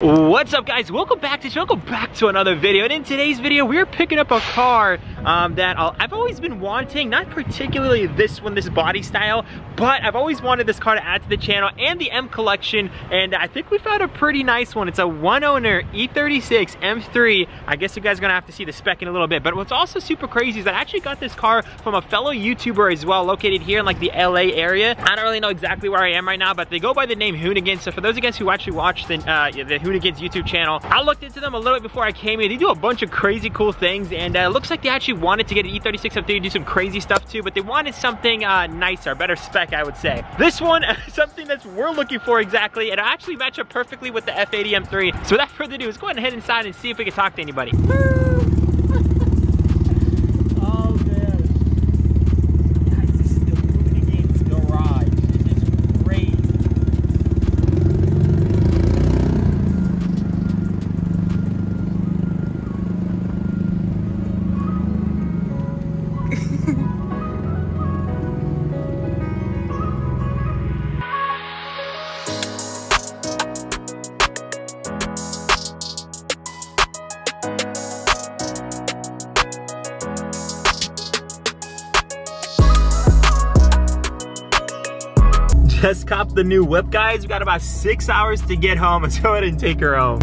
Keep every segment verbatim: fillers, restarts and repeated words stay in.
What's up, guys? Welcome back to welcome back to another video. And in today's video, we're picking up a car um, that I'll, I've always been wanting. Not particularly this one, this body style, but I've always wanted this car to add to the channel and the M collection. And I think we found a pretty nice one. It's a one-owner E thirty-six M three. I guess you guys are gonna have to see the spec in a little bit. But what's also super crazy is that I actually got this car from a fellow YouTuber as well, located here in like the L A area. I don't really know exactly where I am right now, but they go by the name Hoonigan. So for those of you guys who actually watch the uh, the Hoonigan's YouTube channel, I looked into them a little bit before I came here. They do a bunch of crazy cool things, and it uh, looks like they actually wanted to get an E thirty-six M three to do some crazy stuff too, but they wanted something uh, nicer, better spec, I would say. This one, something that we're looking for exactly, and it actually matched up perfectly with the F eighty M three. So without further ado, let's go ahead and head inside and see if we can talk to anybody. Just copped the new whip, guys. We got about six hours to get home. Let's go ahead and take her home.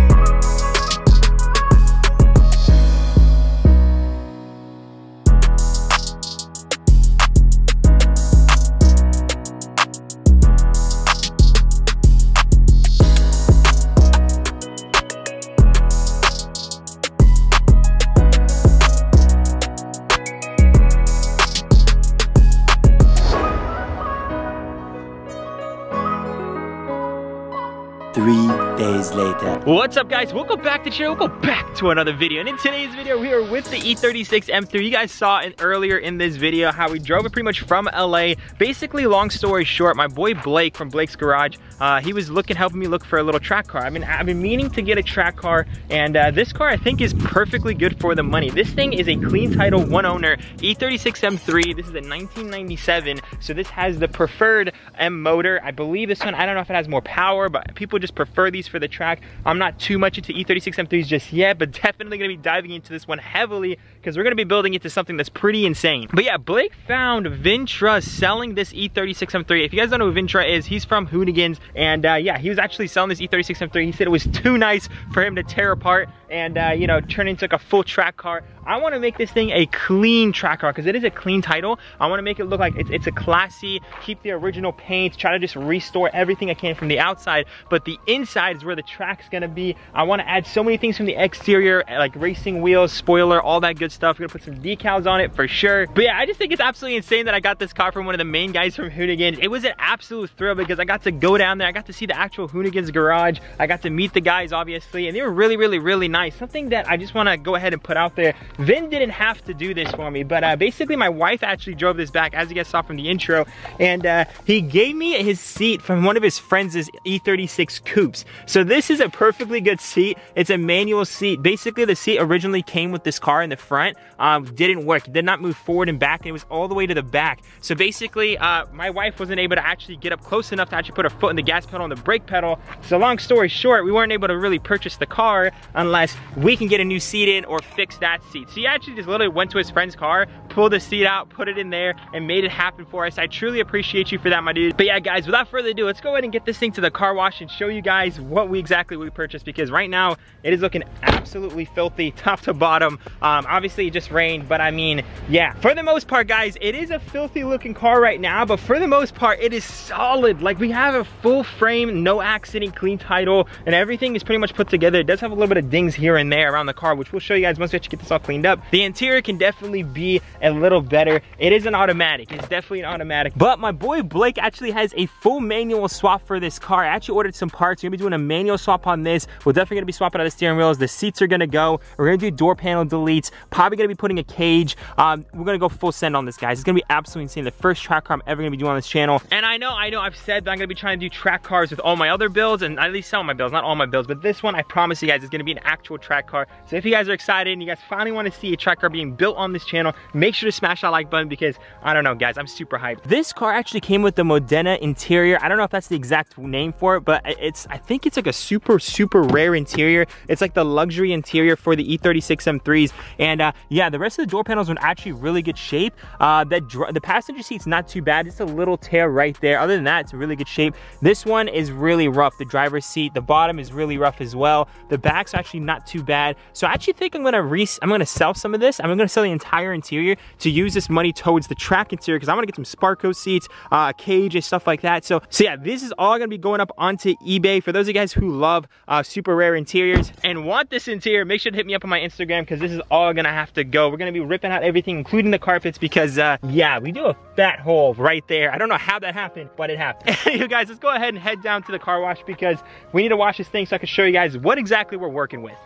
Three days later. What's up, guys? Welcome back to the channel. Welcome back to another video. And in today's video, we are with the E thirty-six M three. You guys saw it earlier in this video how we drove it pretty much from L A. Basically, long story short, my boy Blake from Blake's Garage, uh, he was looking, helping me look for a little track car. I mean, I've been meaning to get a track car, and uh, this car I think is perfectly good for the money. This thing is a clean title, one owner E thirty-six M three. This is a nineteen ninety-seven, so this has the preferred M motor. I believe this one, I don't know if it has more power, but people just Just prefer these for the track. I'm not too much into E thirty-six M threes just yet, but definitely gonna be diving into this one heavily because we're gonna be building it to something that's pretty insane. But yeah, Blake found Vintra selling this E thirty-six M three. If you guys don't know who Vintra is, he's from Hoonigan's, and uh, yeah, he was actually selling this E thirty-six M three. He said it was too nice for him to tear apart and uh, you know, turn into like a full track car. I want to make this thing a clean track car because it is a clean title. I want to make it look like it's, it's a classy, keep the original paint, try to just restore everything I can from the outside, but the inside is where the track's going to be. I want to add so many things from the exterior, like racing wheels, spoiler, all that good stuff. We're going to put some decals on it for sure. But yeah, I just think it's absolutely insane that I got this car from one of the main guys from Hoonigan. It was an absolute thrill because I got to go down there. I got to see the actual Hoonigan's garage. I got to meet the guys, obviously, and they were really, really, really nice. Something that I just want to go ahead and put out there. Vin didn't have to do this for me, but uh, basically my wife actually drove this back, as you guys saw from the intro, and uh, he gave me his seat from one of his friends' E thirty-six coupes. So this is a perfectly good seat. It's a manual seat. Basically, the seat originally came with this car in the front, um, didn't work. It did not move forward and back. It was all the way to the back. So basically, uh, my wife wasn't able to actually get up close enough to actually put her foot in the gas pedal and the brake pedal. So long story short, we weren't able to really purchase the car unless we can get a new seat in or fix that seat. So he actually just literally went to his friend's car, pulled the seat out, put it in there, and made it happen for us. I truly appreciate you for that, my dude. But yeah, guys, without further ado, let's go ahead and get this thing to the car wash and show you guys what we exactly we purchased, because right now it is looking absolutely filthy, top to bottom. Um, obviously, it just rained, but I mean, yeah. For the most part, guys, it is a filthy looking car right now, but for the most part, it is solid. Like, we have a full frame, no accident, clean title, and everything is pretty much put together. It does have a little bit of dings here and there around the car, which we'll show you guys once we actually get this all cleaned up. The interior can definitely be a little better. It is an automatic. It's definitely an automatic. But my boy Blake actually has a full manual swap for this car. I actually ordered some parts. We're gonna be doing a manual swap on this. We're definitely gonna be swapping out the steering wheels. The seats are gonna go. We're gonna do door panel deletes. Probably gonna be putting a cage. Um, we're gonna go full send on this, guys. It's gonna be absolutely insane. The first track car I'm ever gonna be doing on this channel. And I know, I know I've said that I'm gonna be trying to do track cars with all my other builds, and at least some of my builds, not all my builds, but this one, I promise you guys, is gonna be an actual track car. So if you guys are excited and you guys finally want want to see a track car being built on this channel, make sure to smash that like button because I don't know guys, I'm super hyped. This car actually came with the Modena interior. I don't know if that's the exact name for it, but it's, I think it's like a super, super rare interior. It's like the luxury interior for the E thirty-six M threes. And uh, yeah, the rest of the door panels are in actually really good shape. Uh, the, the passenger seat's not too bad. It's a little tear right there. Other than that, it's in really good shape. This one is really rough. The driver's seat, the bottom is really rough as well. The back's actually not too bad. So I actually think I'm gonna re I'm gonna sell some of this. I'm gonna sell the entire interior to use this money towards the track interior because I wanna get some Sparco seats, uh, cage and stuff like that. So, so yeah, this is all gonna be going up onto eBay. For those of you guys who love uh, super rare interiors and want this interior, make sure to hit me up on my Instagram because this is all gonna have to go. We're gonna be ripping out everything, including the carpets because uh, yeah, we do a fat hole right there. I don't know how that happened, but it happened. You guys, let's go ahead and head down to the car wash because we need to wash this thing so I can show you guys what exactly we're working with.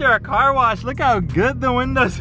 Our car wash, look how good the windows.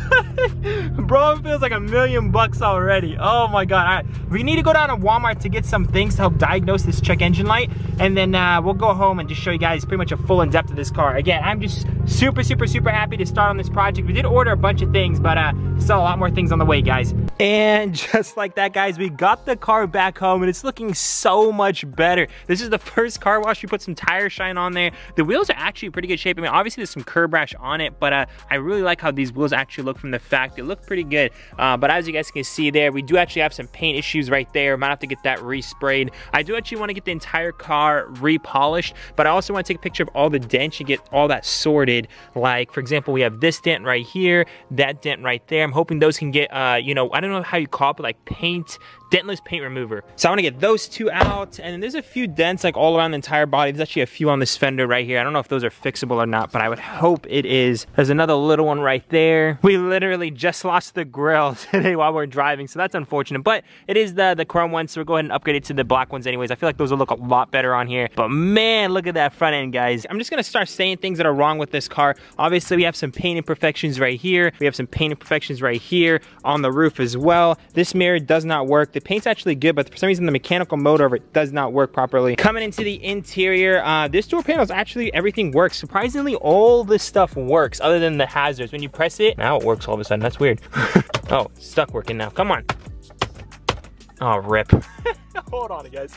Bro, it feels like a million bucks already. Oh my god. All right, we need to go down to Walmart to get some things to help diagnose this check engine light, and then uh, we'll go home and just show you guys pretty much a full in-depth of this car. Again, I'm just super super super happy to start on this project. We did order a bunch of things, but uh still a lot more things on the way, guys. And just like that, guys, we got the car back home and it's looking so much better. This is the first car wash. We put some tire shine on there. The wheels are actually in pretty good shape. I mean, obviously there's some curb rash on it, but uh, I really like how these wheels actually look from the fact they look pretty good. Uh, but as you guys can see there, we do actually have some paint issues right there. Might have to get that resprayed. I do actually want to get the entire car repolished, but I also want to take a picture of all the dents and get all that sorted. Like, for example, we have this dent right here, that dent right there. I'm hoping those can get, uh, you know, I don't I don't know how you call it, but like paint, dentless paint remover. So I want to get those two out, and then there's a few dents like all around the entire body. There's actually a few on this fender right here. I don't know if those are fixable or not, but I would hope it is. There's another little one right there. We literally just lost the grill today while we're driving, so that's unfortunate, but it is the, the chrome one, so we'll go ahead and upgrade it to the black ones anyways. I feel like those will look a lot better on here, but man, look at that front end, guys. I'm just going to start saying things that are wrong with this car. Obviously, we have some paint imperfections right here. We have some paint imperfections right here on the roof as well. well. This mirror does not work. The paint's actually good, but for some reason the mechanical motor of it does not work properly. Coming into the interior, uh, this door panel is actually, everything works. Surprisingly, all this stuff works other than the hazards. When you press it, now it works all of a sudden. That's weird. Oh, it's stuck working now. Come on. Oh, rip. Hold on, guys.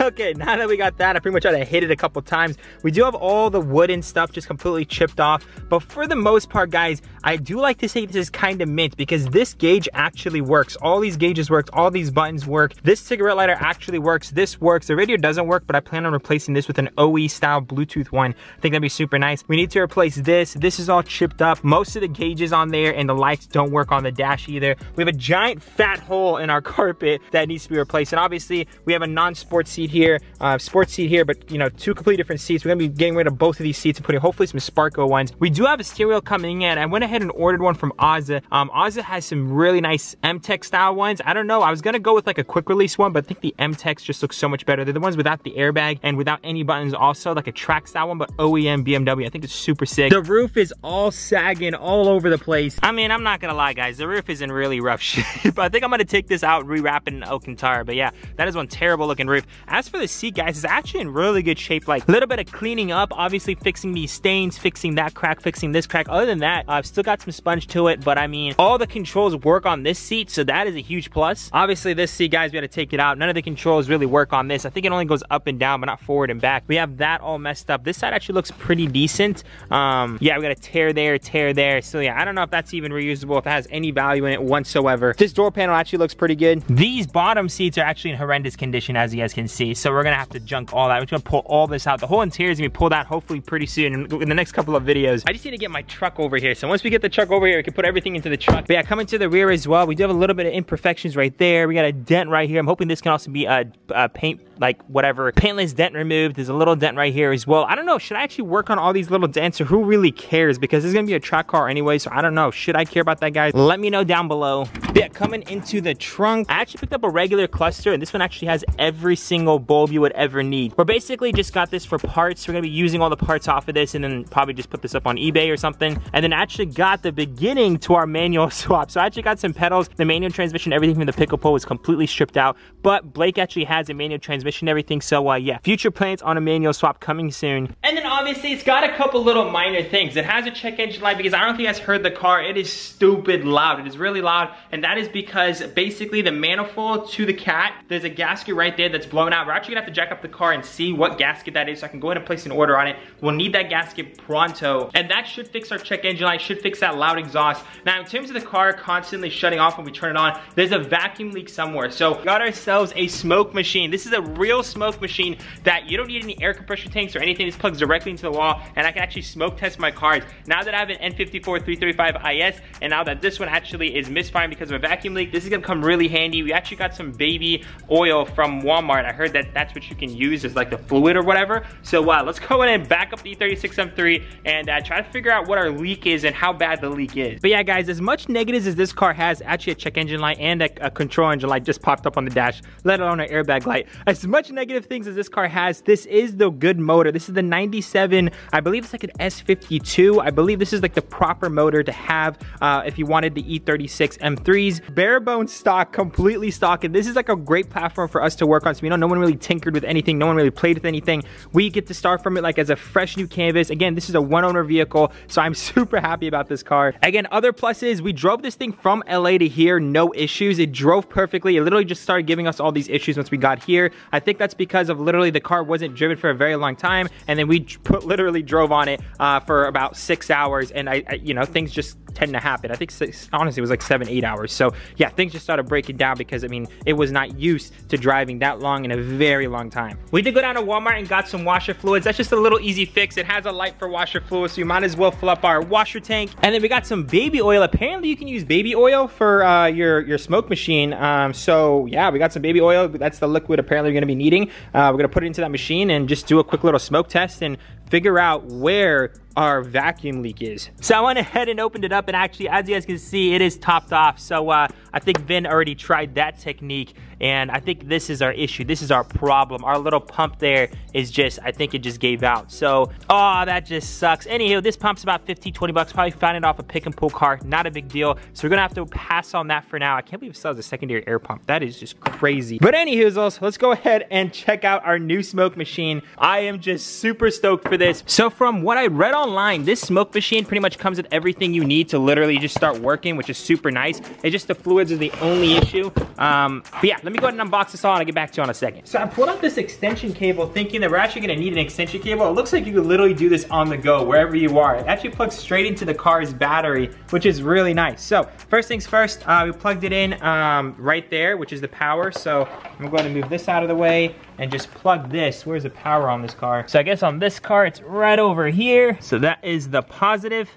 Okay, now that we got that, I pretty much had to hit it a couple times. We do have all the wood and stuff just completely chipped off, but for the most part, guys, I do like to say this is kind of mint because this gauge actually works. All these gauges work. All these buttons work. This cigarette lighter actually works. This works. The radio doesn't work, but I plan on replacing this with an O E style Bluetooth one. I think that'd be super nice. We need to replace this. This is all chipped up. Most of the gauges on there and the lights don't work on the dash either. We have a giant fat hole in our carpet that needs to be replaced, and obviously see we have a non-sports seat here, uh, sports seat here, but you know, two completely different seats. We're gonna be getting rid of both of these seats and putting hopefully some Sparco ones. We do have a steering wheel coming in. I went ahead and ordered one from A Z A. Um, A Z A has some really nice M-Tech style ones. I don't know, I was gonna go with like a quick release one, but I think the M-Techs just look so much better. They're the ones without the airbag and without any buttons, also like a track style one, but O E M B M W. I think it's super sick. The roof is all sagging all over the place. I mean, I'm not gonna lie guys, the roof is in really rough shape. I think I'm gonna take this out, rewrap it in Alcantara, but yeah, that is one terrible looking roof. As for the seat guys, it's actually in really good shape. Like a little bit of cleaning up, obviously fixing these stains, fixing that crack, fixing this crack. Other than that, I've still got some sponge to it, but I mean, all the controls work on this seat, so that is a huge plus. Obviously this seat guys, we had to take it out. None of the controls really work on this. I think it only goes up and down, but not forward and back. We have that all messed up. This side actually looks pretty decent. Um, yeah, we got a tear there, tear there. So yeah, I don't know if that's even reusable, if it has any value in it whatsoever. This door panel actually looks pretty good. These bottom seats are actually in horrendous condition, as you guys can see. So we're gonna have to junk all that. We're just gonna pull all this out. The whole interior is gonna be pulled out hopefully pretty soon in the next couple of videos. I just need to get my truck over here. So once we get the truck over here, we can put everything into the truck. But yeah, coming to the rear as well, we do have a little bit of imperfections right there. We got a dent right here. I'm hoping this can also be a, a paint, like whatever, paintless dent removed. There's a little dent right here as well. I don't know, should I actually work on all these little dents, or who really cares? Because this is gonna be a track car anyway, so I don't know. Should I care about that guys? Let me know down below. But yeah, coming into the trunk, I actually picked up a regular cluster, and this one actually has every single bulb you would ever need. We're basically just got this for parts. We're gonna be using all the parts off of this, and then probably just put this up on eBay or something. And then I actually got the beginning to our manual swap. So I actually got some pedals, the manual transmission, everything from the pickle pole was completely stripped out, but Blake actually has a manual transmission, everything. So uh, yeah, future plans on a manual swap coming soon. And then obviously it's got a couple little minor things. It has a check engine light because I don't know if you guys heard the car, it is stupid loud. It is really loud, and that is because basically the manifold to the cat, there's a gasket right there that's blown out. We're actually gonna have to jack up the car and see what gasket that is so I can go in and place an order on it. We'll need that gasket pronto, and that should fix our check engine light, should fix that loud exhaust. Now in terms of the car constantly shutting off when we turn it on, there's a vacuum leak somewhere. So we got ourselves a smoke machine. This is a real smoke machine that you don't need any air compressor tanks or anything. This plugs directly into the wall, and I can actually smoke test my cars. Now that I have an N fifty-four three thirty-five I S, and now that this one actually is misfiring because of a vacuum leak, this is gonna come really handy. We actually got some baby oil from Walmart. I heard that that's what you can use as like the fluid or whatever. So uh, let's go in and back up the E thirty-six M three and uh, try to figure out what our leak is and how bad the leak is. But yeah guys, as much negatives as this car has, actually a check engine light and a, a control engine light just popped up on the dash, let alone an airbag light. As much negative things as this car has, this is the good motor. This is the ninety-seven, I believe it's like an S fifty-two. I believe this is like the proper motor to have uh, if you wanted the E thirty-six M threes. Bare bones stock, completely stock, and this is like a great platform for us to work on. So you know, no one really tinkered with anything, no one really played with anything. We get to start from it like as a fresh new canvas. Again, this is a one owner vehicle, so I'm super happy about this car. Again, other pluses, we drove this thing from L A to here, no issues. It drove perfectly. It literally just started giving us all these issues once we got here. I think that's because of literally the car wasn't driven for a very long time, and then we put, literally drove on it uh, for about six hours, and I, I, you know, things just tend to happen. I think six, honestly, it was like seven, eight hours. So yeah, things just started breaking down because I mean, it was not used to driving that long in a very long time. We did go down to Walmart and got some washer fluids. That's just a little easy fix. It has a light for washer fluid, so you might as well fill up our washer tank. And then we got some baby oil. Apparently you can use baby oil for uh, your, your smoke machine. Um, so yeah, we got some baby oil. That's the liquid apparently we're gonna be needing. Uh, we're gonna put it into that machine and just do a quick little smoke test and figure out where our vacuum leak is. So I went ahead and opened it up, and actually, as you guys can see, it is topped off. So uh, I think Vin already tried that technique, and I think this is our issue. This is our problem. Our little pump there is just, I think it just gave out. So, oh, that just sucks. Anywho, this pump's about fifteen, twenty bucks. Probably found it off a pick and pull car. Not a big deal. So we're gonna have to pass on that for now. I can't believe it sells a secondary air pump. That is just crazy. But anywhoozles, let's go ahead and check out our new smoke machine. I am just super stoked for this. So from what I read on online, this smoke machine pretty much comes with everything you need to literally just start working, which is super nice. It's just the fluids are the only issue. Um, but yeah, let me go ahead and unbox this all and I'll get back to you in a second. So I pulled out this extension cable thinking that we're actually gonna need an extension cable. It looks like you could literally do this on the go wherever you are. It actually plugs straight into the car's battery, which is really nice. So first things first, uh, we plugged it in um, right there, which is the power. So I'm going to move this out of the way and just plug this. Where's the power on this car? So I guess on this car, it's right over here. So that is the positive,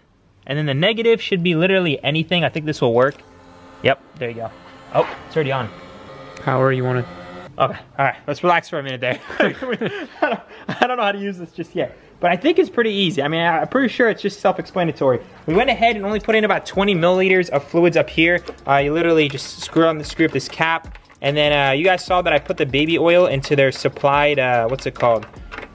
and then the negative should be literally anything. I think this will work. Yep, there you go. Oh, it's already on. Power, you want to Okay, all right, let's relax for a minute there. I, don't, I don't know how to use this just yet, but I think it's pretty easy. I mean, I'm pretty sure it's just self-explanatory. We went ahead and only put in about twenty milliliters of fluids up here. Uh, you literally just screw on the screw up this cap, and then uh, you guys saw that I put the baby oil into their supplied, uh, what's it called?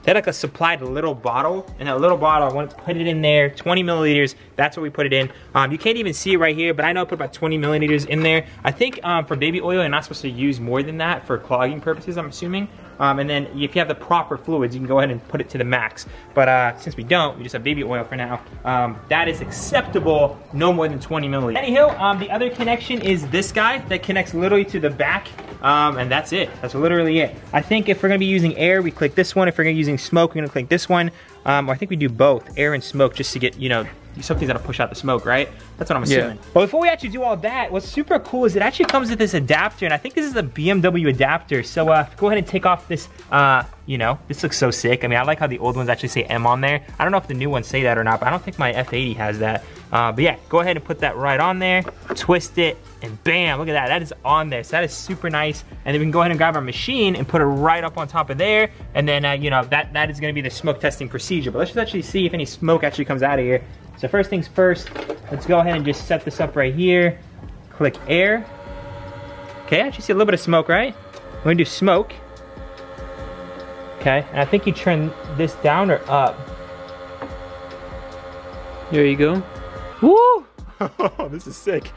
They had like a supplied little bottle, and that little bottle, I want to put it in there, twenty milliliters, that's what we put it in. Um, you can't even see it right here, but I know I put about twenty milliliters in there. I think um, for baby oil, you're not supposed to use more than that for clogging purposes, I'm assuming. Um, and then if you have the proper fluids, you can go ahead and put it to the max. But uh, since we don't, we just have baby oil for now. Um, that is acceptable, no more than twenty milliliters. Anywho, um, the other connection is this guy that connects literally to the back, um, and that's it. That's literally it. I think if we're gonna be using air, we click this one. If we're gonna be using smoke, we're gonna click this one. Um, or I think we do both, air and smoke, just to get, you know, something's gonna push out the smoke, right? That's what I'm assuming. Yeah. But before we actually do all that, what's super cool is it actually comes with this adapter, and I think this is the B M W adapter. So uh, go ahead and take off this, uh, you know, this looks so sick. I mean, I like how the old ones actually say M on there. I don't know if the new ones say that or not, but I don't think my F eighty has that. Uh, but yeah, go ahead and put that right on there, twist it, and bam, look at that, that is on there. So that is super nice. And then we can go ahead and grab our machine and put it right up on top of there. And then, uh, you know, that, that is gonna be the smoke testing procedure. But let's just actually see if any smoke actually comes out of here. So first things first, let's go ahead and just set this up right here. Click air. Okay, I actually see a little bit of smoke, right? We're gonna do smoke. Okay, and I think you turn this down or up. There you go. Woo! Oh, this is sick.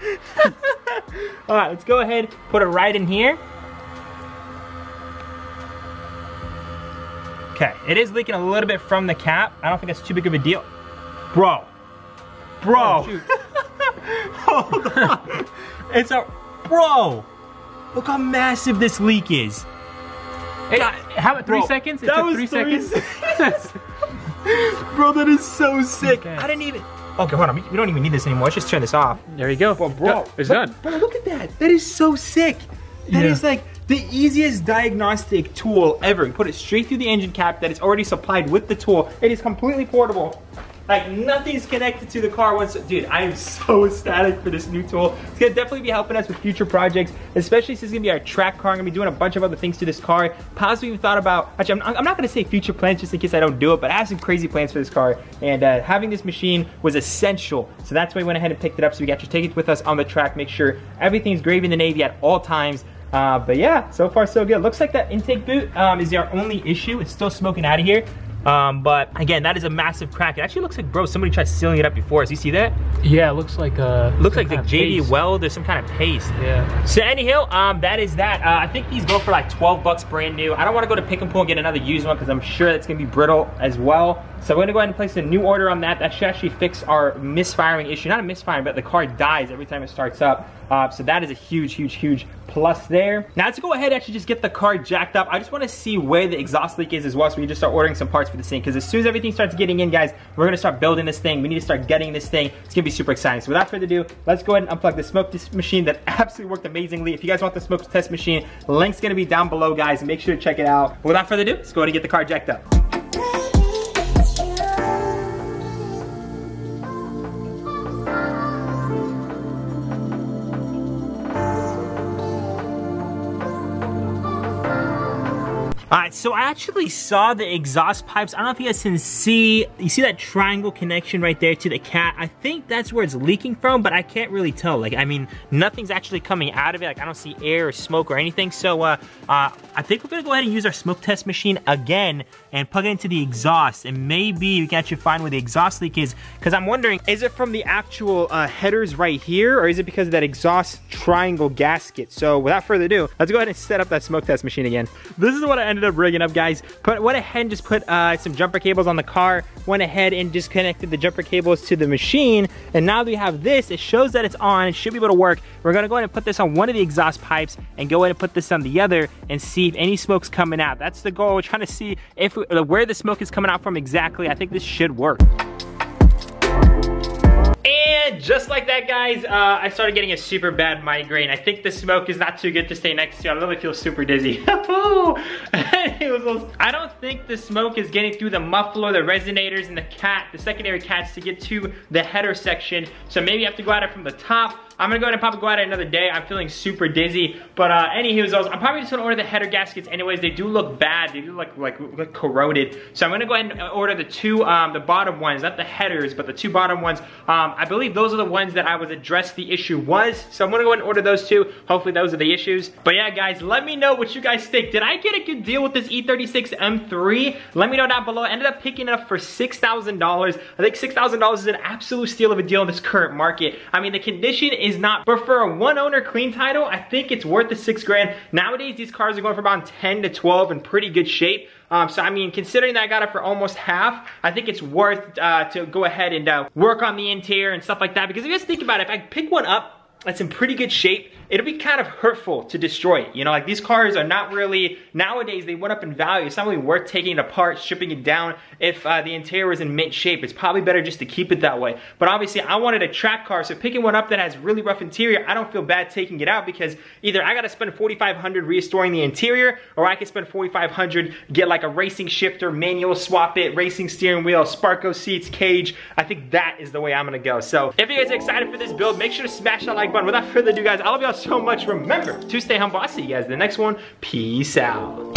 All right, let's go ahead, put it right in here. Okay, it is leaking a little bit from the cap. I don't think that's too big of a deal. Bro. Bro. Oh, hold on. It's a, bro. Look how massive this leak is. It, God, how about three bro, seconds? It that took was three, three seconds. seconds. Bro, that is so sick. Okay. I didn't even. Okay, hold on, we don't even need this anymore. Let's just turn this off. There you go. Bro, bro. No, it's done. Bro, look at that. That is so sick. That yeah. is like the easiest diagnostic tool ever. You put it straight through the engine cap that is already supplied with the tool. It is completely portable. Like nothing's connected to the car once. Dude, I am so ecstatic for this new tool. It's gonna definitely be helping us with future projects, especially since it's gonna be our track car. I'm gonna be doing a bunch of other things to this car. Possibly even thought about, actually, I'm, I'm not gonna say future plans just in case I don't do it, but I have some crazy plans for this car. And uh, having this machine was essential. So that's why we went ahead and picked it up so we got to take it with us on the track, make sure everything's gravy in the navy at all times. Uh, but yeah, so far so good. Looks like that intake boot um, is our only issue. It's still smoking out of here. Um, but again, that is a massive crack. It actually looks like, bro, somebody tried sealing it up before us. You see that? Yeah, it looks like a... Looks like the J D Weld or some kind of paste. Yeah. So anyhow, um, that is that. Uh, I think these go for like twelve bucks brand new. I don't want to go to Pick and Pull and get another used one because I'm sure that's going to be brittle as well. So we're going to go ahead and place a new order on that. That should actually fix our misfiring issue. Not a misfiring, but the car dies every time it starts up. Uh, so that is a huge, huge, huge plus there. Now let's go ahead and actually just get the car jacked up. I just want to see where the exhaust leak is as well, so we can just start ordering some parts for this thing. Because as soon as everything starts getting in, guys, we're going to start building this thing. We need to start getting this thing. It's going to be super exciting. So without further ado, let's go ahead and unplug the smoke test machine that absolutely worked amazingly. If you guys want the smoke test machine, link's going to be down below, guys. Make sure to check it out. Without further ado, let's go ahead and get the car jacked up. Alright, so I actually saw the exhaust pipes. I don't know if you guys can see, you see that triangle connection right there to the cat? I think that's where it's leaking from, but I can't really tell. Like, I mean, nothing's actually coming out of it. Like, I don't see air or smoke or anything. So, uh, uh, I think we're gonna go ahead and use our smoke test machine again and plug it into the exhaust. And maybe we can actually find where the exhaust leak is. Cause I'm wondering, is it from the actual uh, headers right here? Or is it because of that exhaust triangle gasket? So without further ado, let's go ahead and set up that smoke test machine again. This is what I ended Ended up rigging up, guys. But went ahead and just put uh, some jumper cables on the car. Went ahead and disconnected the jumper cables to the machine. And now that we have this, it shows that it's on. It should be able to work. We're gonna go ahead and put this on one of the exhaust pipes and go ahead and put this on the other and see if any smoke's coming out. That's the goal. We're trying to see if we, where the smoke is coming out from exactly. I think this should work. And just like that, guys, uh, I started getting a super bad migraine. I think the smoke is not too good to stay next to. I literally feel super dizzy. I don't think the smoke is getting through the muffler, the resonators, and the cat, the secondary cats to get to the header section. So maybe you have to go at it from the top. I'm gonna go ahead and probably go out another day. I'm feeling super dizzy, but uh, anywho, those, I'm probably just gonna order the header gaskets anyways. They do look bad. They do look like look corroded. So I'm gonna go ahead and order the two, um, the bottom ones, not the headers, but the two bottom ones. Um, I believe those are the ones that I was addressed the issue was. So I'm gonna go ahead and order those two. Hopefully those are the issues. But yeah, guys, let me know what you guys think. Did I get a good deal with this E thirty-six M three? Let me know down below. I ended up picking it up for six thousand dollars. I think six thousand dollars is an absolute steal of a deal in this current market. I mean, the condition is not, but for a one owner clean title, I think it's worth the six grand. Nowadays, these cars are going for about ten to twelve in pretty good shape. Um, so I mean, considering that I got it for almost half, I think it's worth uh, to go ahead and uh, work on the interior and stuff like that. Because if you guys think about it, if I pick one up that's in pretty good shape, it'll be kind of hurtful to destroy it. You know, like these cars are not really, nowadays they went up in value. It's not really worth taking it apart, stripping it down if uh, the interior is in mint shape. It's probably better just to keep it that way. But obviously I wanted a track car, so picking one up that has really rough interior, I don't feel bad taking it out because either I gotta spend forty-five hundred dollars restoring the interior, or I could spend forty-five hundred dollars, get like a racing shifter, manual swap it, racing steering wheel, Sparco seats, cage. I think that is the way I'm gonna go. So if you guys are excited for this build, make sure to smash that like button. Without further ado, guys, I love y'all so much. Remember to stay humble. I'll see you guys in the next one. Peace out.